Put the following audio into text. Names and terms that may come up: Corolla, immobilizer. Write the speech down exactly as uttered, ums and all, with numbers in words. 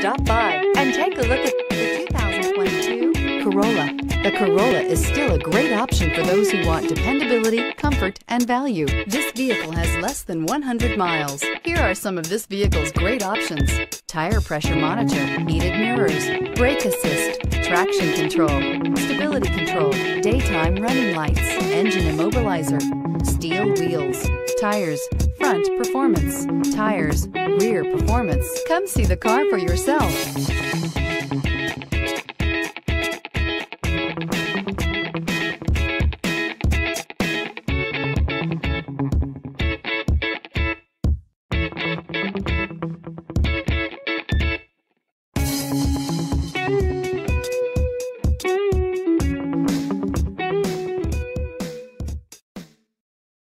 Stop by and take a look at the two thousand twenty-two Corolla. The Corolla is still a great option for those who want dependability, comfort, and value. This vehicle has less than one hundred miles. Here are some of this vehicle's great options: tire pressure monitor, heated mirrors, brake assist, traction control, stability control, daytime running lights, engine immobilizer, steel wheels, tires, front performance, tires, rear performance. Come see the car for yourself.